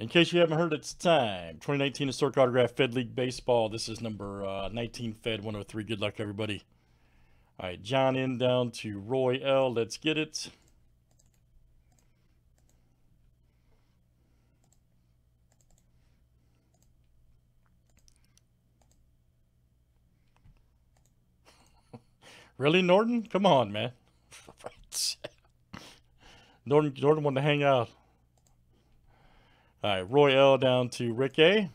In case you haven't heard, it's time. 2019 Historic Autograph Fed League Baseball. This is number 19 Fed 103. Good luck, everybody. All right, John N down to Roy L. Let's get it. Really, Norton? Come on, man. Norton wanted to hang out. All right, Roy L down to Rick A.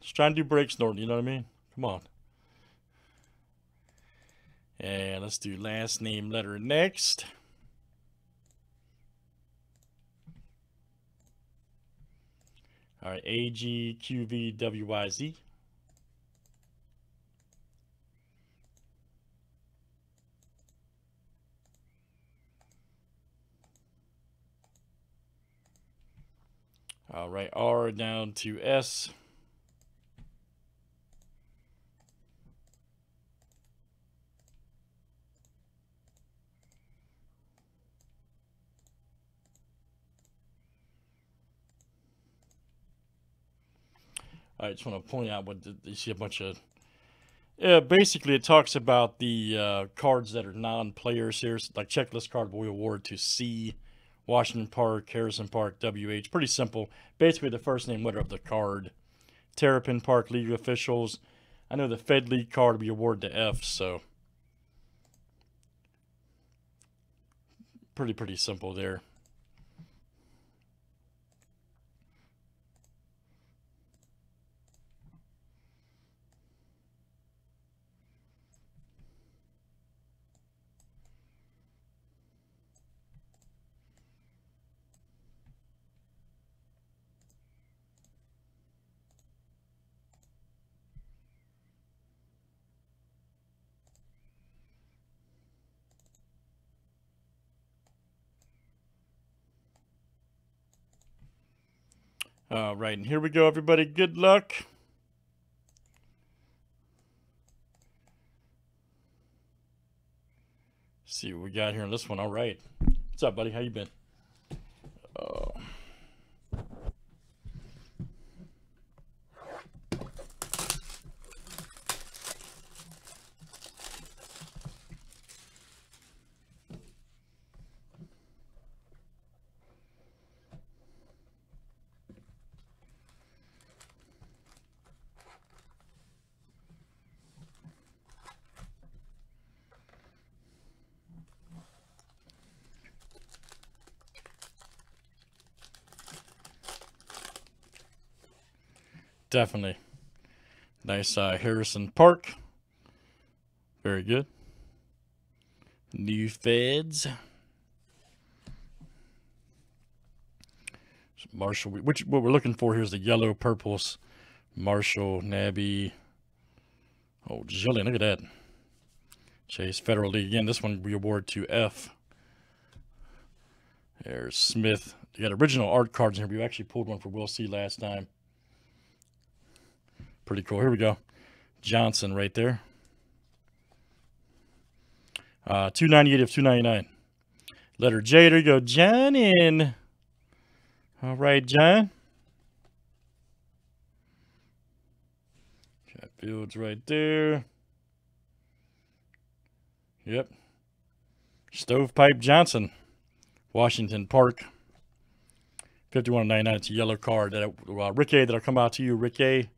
Just trying to do breaks, Norton, you know what I mean? Come on. And let's do last name letter next. All right, A, G, Q, V, W, Y, Z. All right, R down to S. I just want to point out what you see a bunch of. Basically, it talks about the cards that are non-players here, like checklist card we award to C. Washington Park, Harrison Park, WH. Pretty simple. Basically, the first name letter of the card. Terrapin Park League officials. I know the Fed League card we award to F, so. Pretty simple there. All right, and here we go, everybody. Good luck. See what we got here on this one. All right. What's up, buddy? How you been? Definitely. Nice Harrison Park. Very good. New Feds. Marshall, which what we're looking for here is the yellow purples. Marshall, Nabby. Oh, Jillian, look at that. Chase Federal League. Again, this one we award to F. There's Smith. You got original art cards in here. We actually pulled one for Will C last time. Pretty cool. Here we go. Johnson right there. 298 of 299. Letter J. There you go. John in. All right, John. Got Fields right there. Yep. Stovepipe Johnson. Washington Park. 51 of 99. It's a yellow card. Rick A. That'll come out to you, Rick A.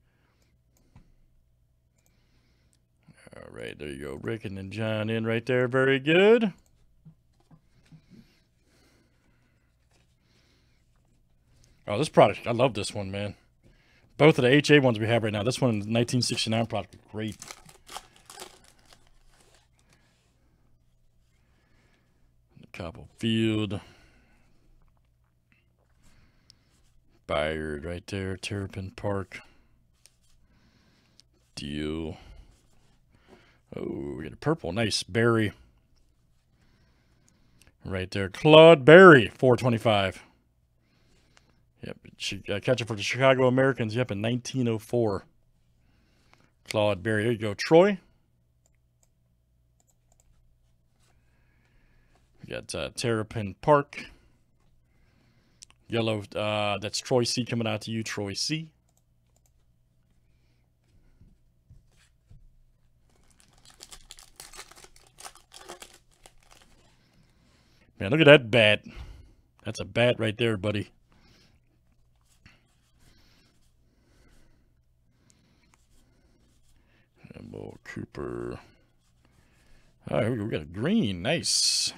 All right, there you go, Rick, and then John in right there. Very good. Oh, this product, I love this one, man. Both of the HA ones we have right now. This one, 1969 product, great. Cobblefield. Byard right there, Terrapin Park. Deal. Oh, we got a purple. Nice. Barry. Right there. Claude Barry, 425. Yep. Catcher for the Chicago Americans. Yep, in 1904. Claude Barry. There you go. Troy. We got Terrapin Park. Yellow, that's Troy C coming out to you, Troy C. Man, look at that bat. That's a bat right there, buddy. Embo Cooper. All right, we got a green. Nice.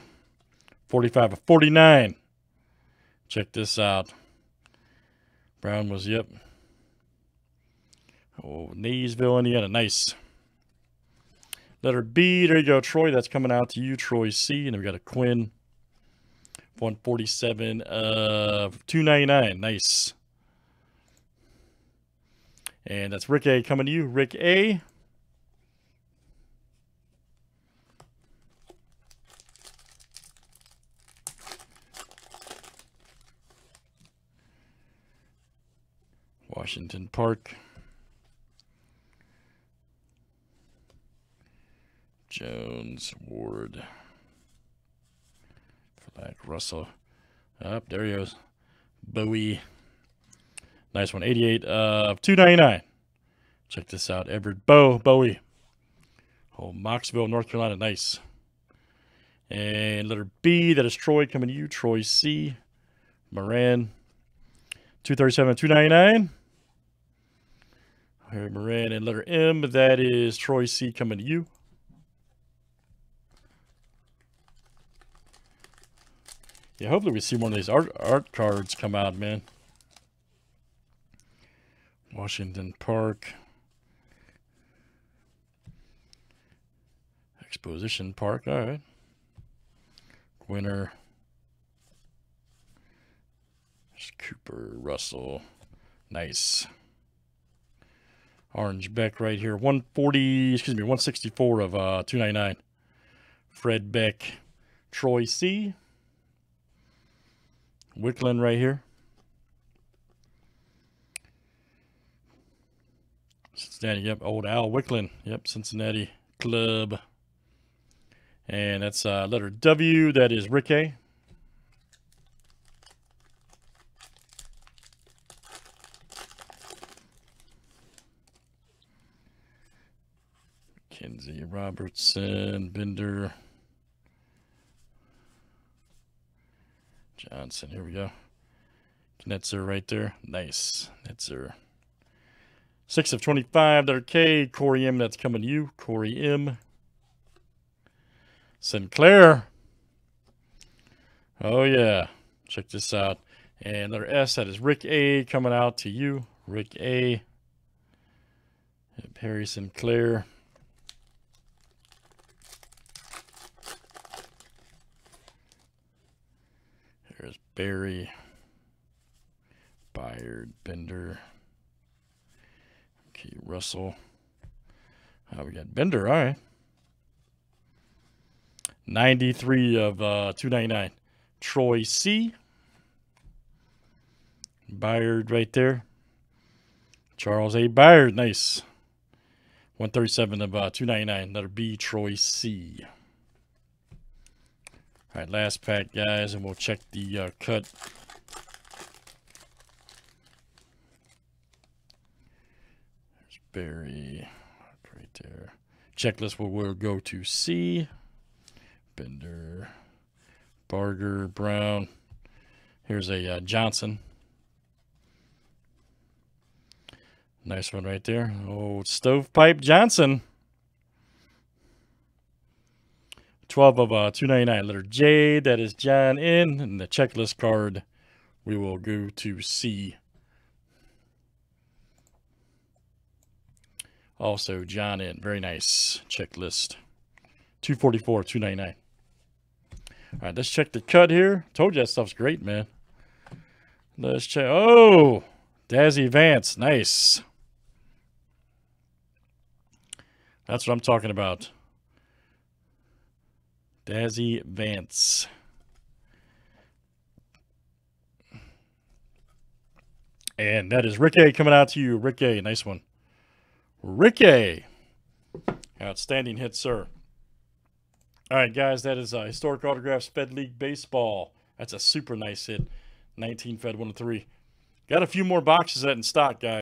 45 of 49. Check this out. Brown was, yep. Oh, Naysville, Indiana. Nice. Letter B. There you go, Troy. That's coming out to you, Troy C. And then we got a Quinn. 147 of 299. Nice. And that's Rick A coming to you. Rick A. Washington Park. Jones, Ward. Like Russell. Up, there he goes. Bowie. Nice one. 88 of 299. Check this out. Everett Bowie. Oh, Knoxville, North Carolina. Nice. And letter B, that is Troy coming to you. Troy C. Moran. 237 of 299. Here, Moran. And letter M, that is Troy C coming to you. Yeah, hopefully we see one of these art cards come out, man. Washington Park. Exposition Park, all right. Winner. There's Cooper, Russell. Nice. Orange Beck right here. 164 of 299. Fred Beck, Troy C. Wicklund right here. Cincinnati, yep. Old Al Wicklund, yep. Cincinnati Club. And that's letter W. That is Rick A. Kenzie Robertson, Bender. Johnson, here we go. Knetzer right there. Nice. Knetzer. 6 of 25, letter K. Corey M, that's coming to you. Corey M. Sinclair. Oh, yeah. Check this out. And letter S, that is Rick A coming out to you. Rick A. And Perry Sinclair. Barry, Byard, Bender, okay, Russell. We got Bender, all right. 93 of 299. Troy C. Byard right there. Charles A. Byard, nice. 137 of 299. Letter B, Troy C. All right, last pack, guys, and we'll check the cut. There's Barry right there. Checklist where we'll go to C. Bender, Barger, Brown. Here's a Johnson. Nice one right there. Old Stovepipe Johnson. 12 of 299, letter J, that is John N. And the checklist card, we will go to C. Also John N, very nice checklist. 244, 299. All right, let's check the cut here. Told you that stuff's great, man. Let's check. Oh, Dazzy Vance, nice. That's what I'm talking about. Dazzy Vance. And that is Rick A coming out to you. Rick A, nice one. Rick A. Outstanding hit, sir. All right, guys, that is Historic Autographs Fed League Baseball. That's a super nice hit. 19 Fed 103. Got a few more boxes that in stock, guys.